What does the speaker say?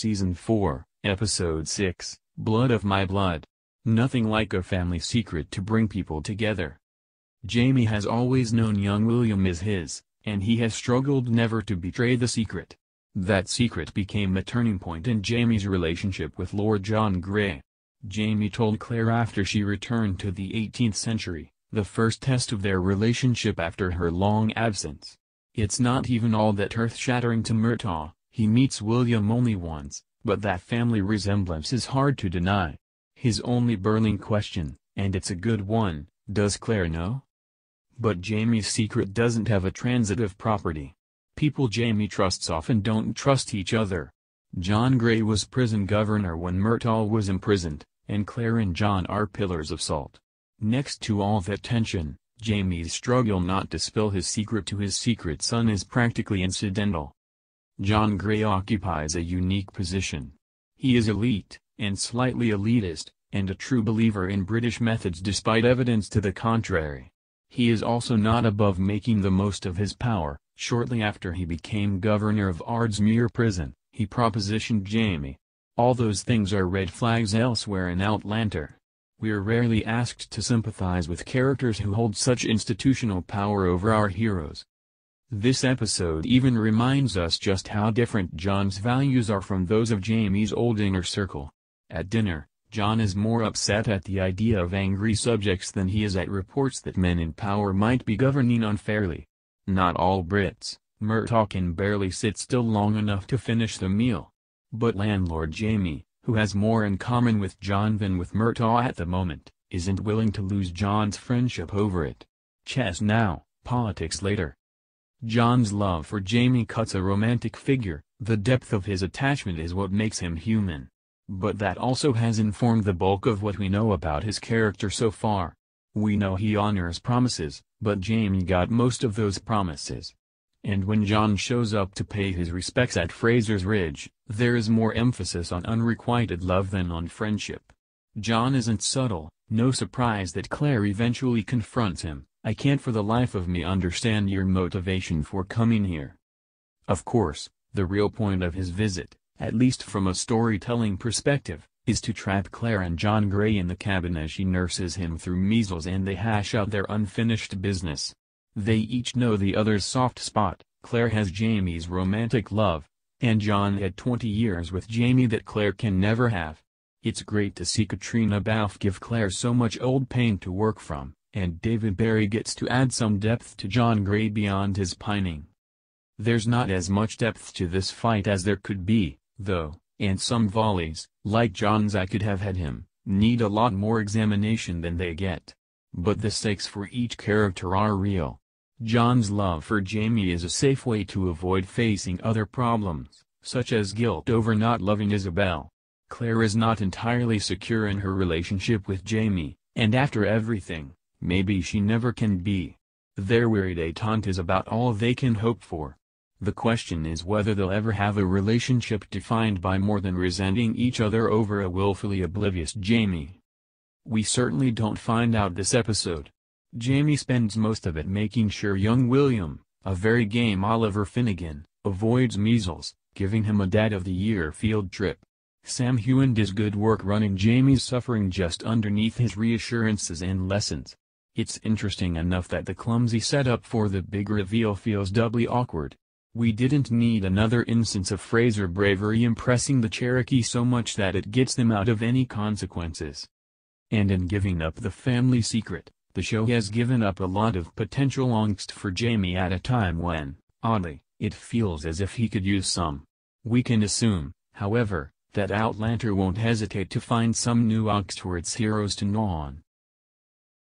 Season 4, Episode 6, Blood of My Blood. Nothing like a family secret to bring people together. Jamie has always known young William is his, and he has struggled never to betray the secret. That secret became a turning point in Jamie's relationship with Lord John Grey. Jamie told Claire after she returned to the 18th century, the first test of their relationship after her long absence. It's not even all that earth-shattering to Murtaugh, he meets William only once, but that family resemblance is hard to deny. His only burning question, and it's a good one, does Claire know? But Jamie's secret doesn't have a transitive property. People Jamie trusts often don't trust each other. John Grey was prison governor when Murtaugh was imprisoned, and Claire and John are pillars of salt. Next to all that tension, Jamie's struggle not to spill his secret to his secret son is practically incidental. John Grey occupies a unique position. He is elite, and slightly elitist, and a true believer in British methods despite evidence to the contrary. He is also not above making the most of his power. Shortly after he became governor of Ardsmuir prison, he propositioned Jamie. All those things are red flags elsewhere in Outlander. We're rarely asked to sympathize with characters who hold such institutional power over our heroes. This episode even reminds us just how different John's values are from those of Jamie's old inner circle. At dinner, John is more upset at the idea of angry subjects than he is at reports that men in power might be governing unfairly. Not all Brits, Murtaugh can barely sit still long enough to finish the meal. But landlord Jamie, who has more in common with John than with Murtaugh at the moment, isn't willing to lose John's friendship over it. Chess now, politics later. John's love for Jamie cuts a romantic figure, the depth of his attachment is what makes him human. But that also has informed the bulk of what we know about his character so far. We know he honors promises, but Jamie got most of those promises. And when John shows up to pay his respects at Fraser's Ridge, there is more emphasis on unrequited love than on friendship. John isn't subtle, no surprise that Claire eventually confronts him, I can't for the life of me understand your motivation for coming here. Of course, the real point of his visit, at least from a storytelling perspective, is to trap Claire and John Grey in the cabin as she nurses him through measles and they hash out their unfinished business. They each know the other's soft spot. Claire has Jamie's romantic love, and John had 20 years with Jamie that Claire can never have. It's great to see Katrina Balfe give Claire so much old pain to work from, and David Barry gets to add some depth to John Grey beyond his pining. There's not as much depth to this fight as there could be, though, and some volleys, like John's I could have had him, need a lot more examination than they get. But the stakes for each character are real. John's love for Jamie is a safe way to avoid facing other problems, such as guilt over not loving Isabel. Claire is not entirely secure in her relationship with Jamie, and after everything, maybe she never can be. Their weary détente is about all they can hope for. The question is whether they'll ever have a relationship defined by more than resenting each other over a willfully oblivious Jamie. We certainly don't find out this episode. Jamie spends most of it making sure young William, a very game Oliver Finnegan, avoids measles, giving him a Dad of the Year field trip. Sam Heughan does good work running Jamie's suffering just underneath his reassurances and lessons. It's interesting enough that the clumsy setup for the big reveal feels doubly awkward. We didn't need another instance of Fraser bravery impressing the Cherokee so much that it gets them out of any consequences. And in giving up the family secret, the show has given up a lot of potential angst for Jamie at a time when, oddly, it feels as if he could use some. We can assume, however, that Outlander won't hesitate to find some new angst for its heroes to gnaw on.